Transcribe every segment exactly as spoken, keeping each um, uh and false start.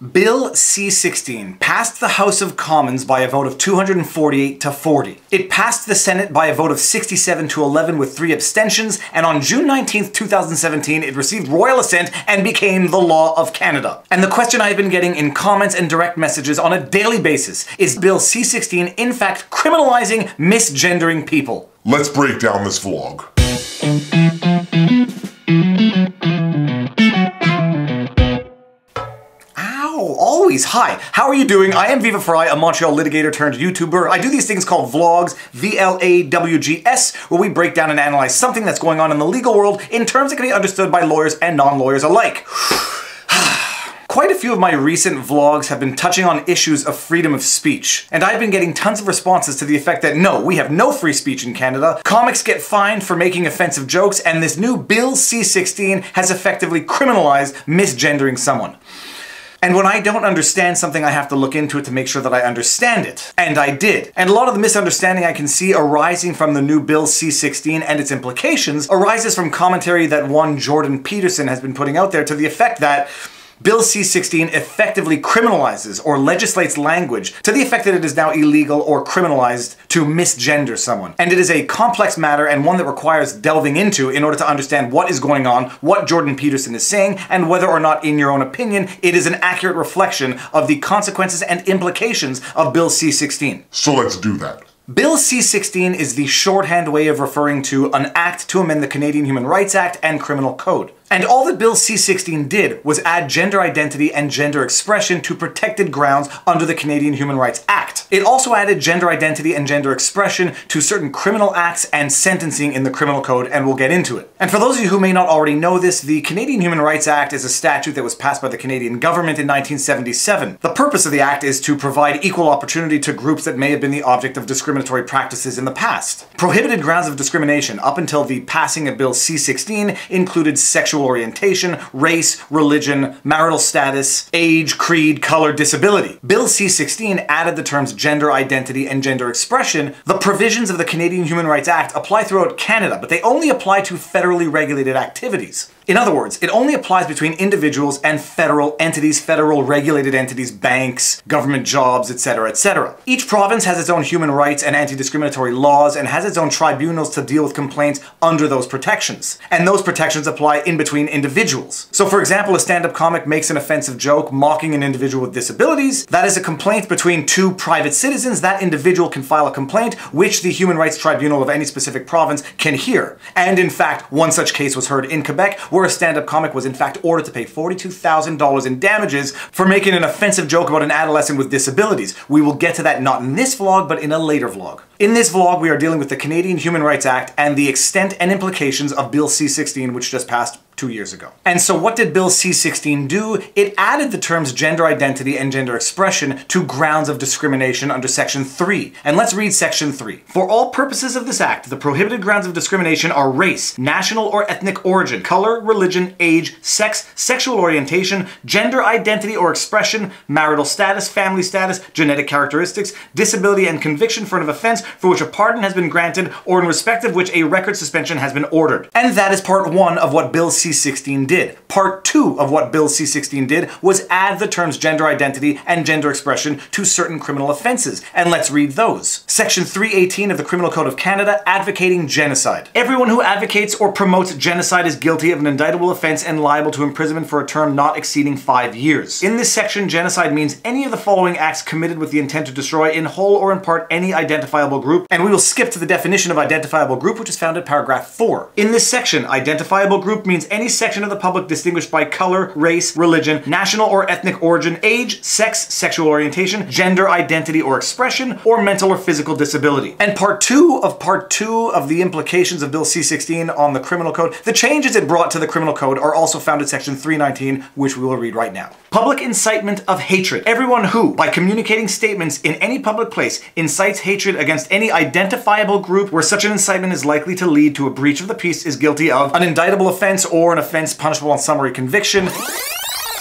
Bill C sixteen passed the House of Commons by a vote of two hundred forty-eight to forty. It passed the Senate by a vote of sixty-seven to eleven with three abstentions, and on June nineteenth, two thousand seventeen, it received royal assent and became the law of Canada. And the question I've been getting in comments and direct messages on a daily basis is, Bill C sixteen in fact criminalizing misgendering people? Let's break down this vlog. Always. Hi, how are you doing? I am Viva Frei, a Montreal litigator turned YouTuber. I do these things called vlogs, V L A W G S, where we break down and analyze something that's going on in the legal world in terms that can be understood by lawyers and non-lawyers alike. Quite a few of my recent vlogs have been touching on issues of freedom of speech, and I've been getting tons of responses to the effect that no, we have no free speech in Canada, comics get fined for making offensive jokes, and this new Bill C sixteen has effectively criminalized misgendering someone. And when I don't understand something, I have to look into it to make sure that I understand it. And I did. And a lot of the misunderstanding I can see arising from the new Bill C sixteen and its implications arises from commentary that one Jordan Peterson has been putting out there to the effect that Bill C sixteen effectively criminalizes or legislates language to the effect that it is now illegal or criminalized to misgender someone. And it is a complex matter and one that requires delving into in order to understand what is going on, what Jordan Peterson is saying, and whether or not, in your own opinion, it is an accurate reflection of the consequences and implications of Bill C sixteen. So let's do that. Bill C sixteen is the shorthand way of referring to an act to amend the Canadian Human Rights Act and Criminal Code. And all that Bill C sixteen did was add gender identity and gender expression to protected grounds under the Canadian Human Rights Act. It also added gender identity and gender expression to certain criminal acts and sentencing in the Criminal Code, and we'll get into it. And for those of you who may not already know this, the Canadian Human Rights Act is a statute that was passed by the Canadian government in nineteen seventy-seven. The purpose of the act is to provide equal opportunity to groups that may have been the object of discriminatory practices in the past. Prohibited grounds of discrimination up until the passing of Bill C sixteen included sexual orientation, race, religion, marital status, age, creed, color, disability. Bill C sixteen added the terms gender identity and gender expression. The provisions of the Canadian Human Rights Act apply throughout Canada, but they only apply to federally regulated activities. In other words, it only applies between individuals and federal entities, federal regulated entities, banks, government jobs, et cetera, et cetera. Each province has its own human rights and anti-discriminatory laws and has its own tribunals to deal with complaints under those protections. And those protections apply in between individuals. So for example, a stand-up comic makes an offensive joke mocking an individual with disabilities. That is a complaint between two private citizens. That individual can file a complaint, which the Human Rights Tribunal of any specific province can hear. And in fact, one such case was heard in Quebec, where a stand-up comic was in fact ordered to pay forty-two thousand dollars in damages for making an offensive joke about an adolescent with disabilities. We will get to that not in this vlog, but in a later vlog. In this vlog, we are dealing with the Canadian Human Rights Act and the extent and implications of Bill C sixteen, which just passed two years ago. And so what did Bill C sixteen do? It added the terms gender identity and gender expression to grounds of discrimination under Section three. And let's read Section three. For all purposes of this act, the prohibited grounds of discrimination are race, national or ethnic origin, color, religion, age, sex, sexual orientation, gender identity or expression, marital status, family status, genetic characteristics, disability and conviction for an offense for which a pardon has been granted or in respect of which a record suspension has been ordered. And that is part one of what Bill C sixteen C sixteen did. Part two of what Bill C sixteen did was add the terms gender identity and gender expression to certain criminal offenses, and let's read those. Section three eighteen of the Criminal Code of Canada, advocating genocide. Everyone who advocates or promotes genocide is guilty of an indictable offense and liable to imprisonment for a term not exceeding five years. In this section, genocide means any of the following acts committed with the intent to destroy in whole or in part any identifiable group, and we will skip to the definition of identifiable group, which is found in paragraph four. In this section, identifiable group means any any section of the public distinguished by color, race, religion, national or ethnic origin, age, sex, sexual orientation, gender identity or expression, or mental or physical disability. And part two of part two of the implications of Bill C sixteen on the Criminal Code, the changes it brought to the Criminal Code, are also found in Section three nineteen, which we will read right now. Public incitement of hatred. Everyone who, by communicating statements in any public place, incites hatred against any identifiable group where such an incitement is likely to lead to a breach of the peace is guilty of an indictable offense or an offense punishable on summary conviction.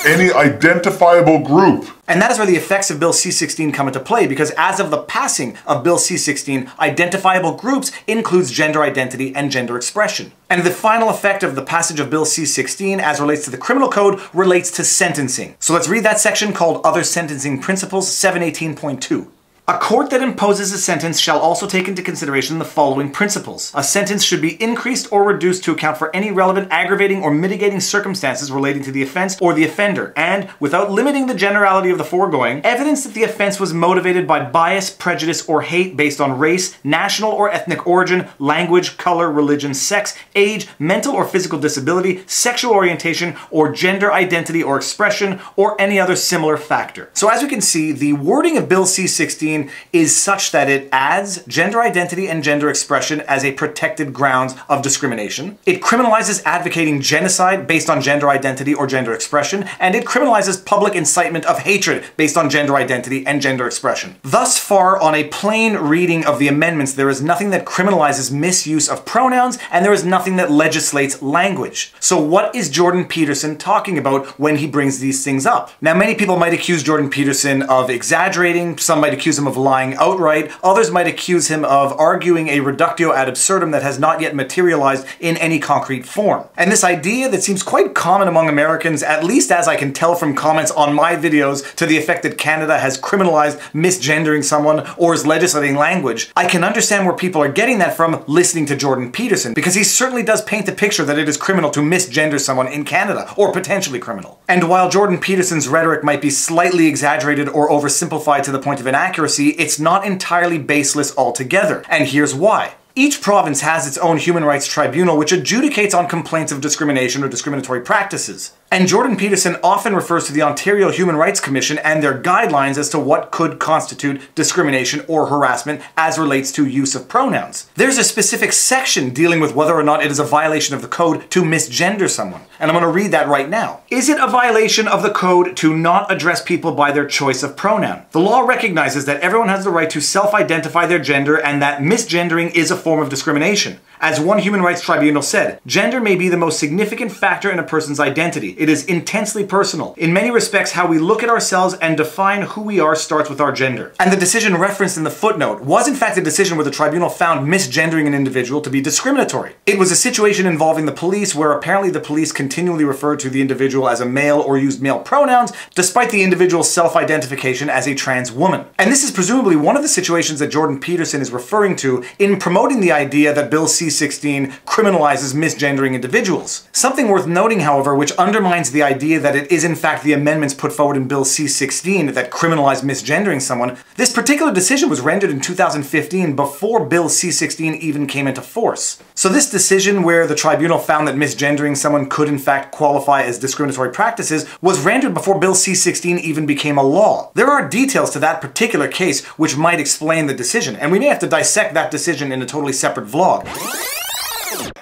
any identifiable group. And that is where the effects of Bill C sixteen come into play, because as of the passing of Bill C sixteen, identifiable groups includes gender identity and gender expression. And the final effect of the passage of Bill C sixteen as relates to the Criminal Code relates to sentencing. So let's read that section called Other Sentencing Principles seven eighteen point two. A court that imposes a sentence shall also take into consideration the following principles. A sentence should be increased or reduced to account for any relevant aggravating or mitigating circumstances relating to the offense or the offender, and, without limiting the generality of the foregoing, evidence that the offense was motivated by bias, prejudice, or hate based on race, national or ethnic origin, language, color, religion, sex, age, mental or physical disability, sexual orientation, or gender identity or expression, or any other similar factor. So as we can see, the wording of Bill C sixteen is such that it adds gender identity and gender expression as a protected grounds of discrimination. It criminalizes advocating genocide based on gender identity or gender expression, and it criminalizes public incitement of hatred based on gender identity and gender expression. Thus far, on a plain reading of the amendments, there is nothing that criminalizes misuse of pronouns, and there is nothing that legislates language. So what is Jordan Peterson talking about when he brings these things up? Now, many people might accuse Jordan Peterson of exaggerating, some might accuse him of lying outright, others might accuse him of arguing a reductio ad absurdum that has not yet materialized in any concrete form. And this idea that seems quite common among Americans, at least as I can tell from comments on my videos to the effect that Canada has criminalized misgendering someone or is legislating language, I can understand where people are getting that from listening to Jordan Peterson, because he certainly does paint the picture that it is criminal to misgender someone in Canada, or potentially criminal. And while Jordan Peterson's rhetoric might be slightly exaggerated or oversimplified to the point of inaccuracy, it's not entirely baseless altogether, and here's why. Each province has its own human rights tribunal which adjudicates on complaints of discrimination or discriminatory practices. And Jordan Peterson often refers to the Ontario Human Rights Commission and their guidelines as to what could constitute discrimination or harassment as relates to use of pronouns. There's a specific section dealing with whether or not it is a violation of the code to misgender someone. And I'm going to read that right now. Is it a violation of the code to not address people by their choice of pronoun? The law recognizes that everyone has the right to self-identify their gender and that misgendering is a form of discrimination. As one human rights tribunal said, gender may be the most significant factor in a person's identity. It is intensely personal. In many respects, how we look at ourselves and define who we are starts with our gender. And the decision referenced in the footnote was in fact a decision where the tribunal found misgendering an individual to be discriminatory. It was a situation involving the police where apparently the police continually referred to the individual as a male or used male pronouns, despite the individual's self-identification as a trans woman. And this is presumably one of the situations that Jordan Peterson is referring to in promoting the idea that Bill C C sixteen criminalizes misgendering individuals. Something worth noting, however, which undermines the idea that it is in fact the amendments put forward in Bill C sixteen that criminalize misgendering someone, this particular decision was rendered in two thousand fifteen before Bill C sixteen even came into force. So this decision, where the tribunal found that misgendering someone could in fact qualify as discriminatory practices, was rendered before Bill C sixteen even became a law. There are details to that particular case which might explain the decision, and we may have to dissect that decision in a totally separate vlog.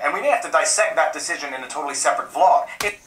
And we may have to dissect that decision in a totally separate vlog. It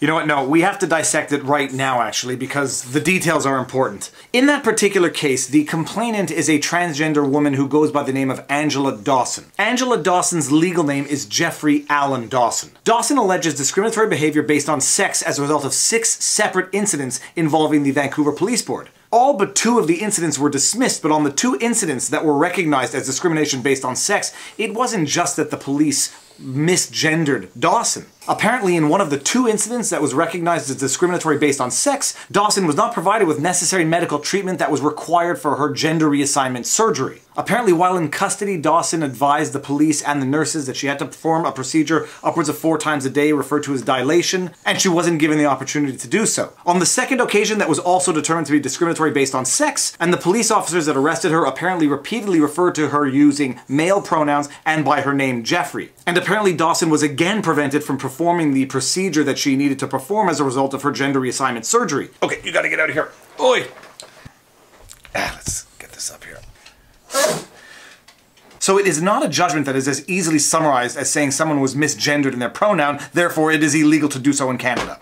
You know what, no, we have to dissect it right now, actually, because the details are important. In that particular case, the complainant is a transgender woman who goes by the name of Angela Dawson. Angela Dawson's legal name is Jeffrey Allen Dawson. Dawson alleges discriminatory behavior based on sex as a result of six separate incidents involving the Vancouver Police Board. All but two of the incidents were dismissed, but on the two incidents that were recognized as discrimination based on sex, it wasn't just that the police misgendered Dawson. Apparently, in one of the two incidents that was recognized as discriminatory based on sex, Dawson was not provided with necessary medical treatment that was required for her gender reassignment surgery. Apparently, while in custody, Dawson advised the police and the nurses that she had to perform a procedure upwards of four times a day, referred to as dilation, and she wasn't given the opportunity to do so. On the second occasion, that was also determined to be discriminatory based on sex, and the police officers that arrested her apparently repeatedly referred to her using male pronouns and by her name, Jeffrey. And apparently, Dawson was again prevented from performing performing the procedure that she needed to perform as a result of her gender reassignment surgery. Okay, you gotta get out of here. Oi! Ah, let's get this up here. So it is not a judgment that is as easily summarized as saying someone was misgendered in their pronoun, therefore it is illegal to do so in Canada.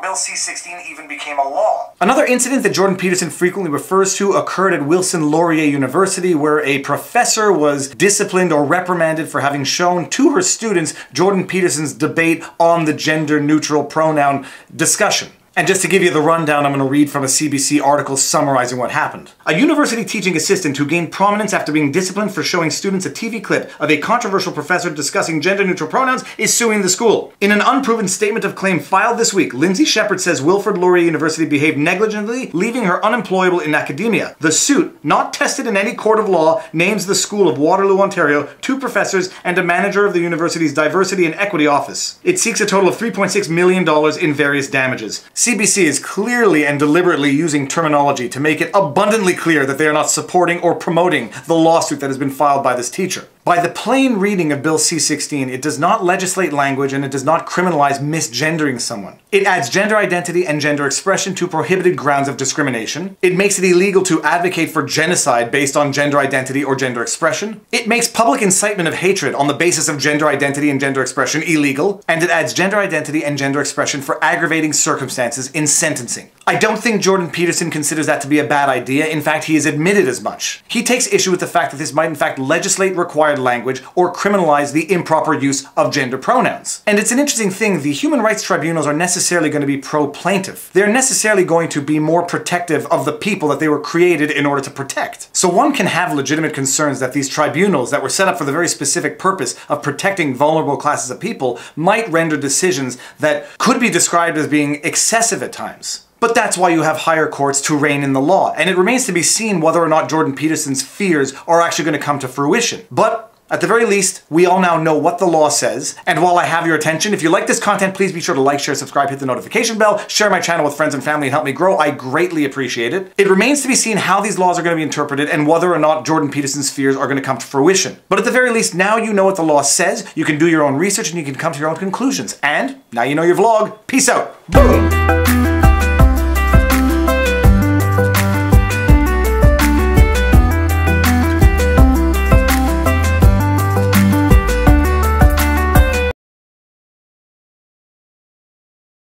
Bill C sixteen even became a law. Another incident that Jordan Peterson frequently refers to occurred at Wilfrid Laurier University, where a professor was disciplined or reprimanded for having shown to her students Jordan Peterson's debate on the gender-neutral pronoun discussion. And just to give you the rundown, I'm going to read from a C B C article summarizing what happened. A university teaching assistant who gained prominence after being disciplined for showing students a T V clip of a controversial professor discussing gender-neutral pronouns is suing the school. In an unproven statement of claim filed this week, Lindsay Shepherd says Wilfrid Laurier University behaved negligently, leaving her unemployable in academia. The suit, not tested in any court of law, names the school of Waterloo, Ontario, two professors, and a manager of the university's diversity and equity office. It seeks a total of three point six million dollars in various damages. C B C is clearly and deliberately using terminology to make it abundantly clear that they are not supporting or promoting the lawsuit that has been filed by this teacher. By the plain reading of Bill C sixteen, it does not legislate language and it does not criminalize misgendering someone. It adds gender identity and gender expression to prohibited grounds of discrimination. It makes it illegal to advocate for genocide based on gender identity or gender expression. It makes public incitement of hatred on the basis of gender identity and gender expression illegal. And it adds gender identity and gender expression for aggravating circumstances in sentencing. I don't think Jordan Peterson considers that to be a bad idea. In fact, he has admitted as much. He takes issue with the fact that this might in fact legislate required language or criminalize the improper use of gender pronouns. And it's an interesting thing, the human rights tribunals are necessarily going to be pro-plaintiff. They're necessarily going to be more protective of the people that they were created in order to protect. So one can have legitimate concerns that these tribunals that were set up for the very specific purpose of protecting vulnerable classes of people might render decisions that could be described as being excessive at times. But that's why you have higher courts to rein in the law, and it remains to be seen whether or not Jordan Peterson's fears are actually going to come to fruition. But at the very least, we all now know what the law says. And while I have your attention, if you like this content, please be sure to like, share, subscribe, hit the notification bell, share my channel with friends and family, and help me grow. I greatly appreciate it. It remains to be seen how these laws are going to be interpreted and whether or not Jordan Peterson's fears are going to come to fruition. But at the very least, now you know what the law says. You can do your own research and you can come to your own conclusions. And now you know your vlog. Peace out. Boom.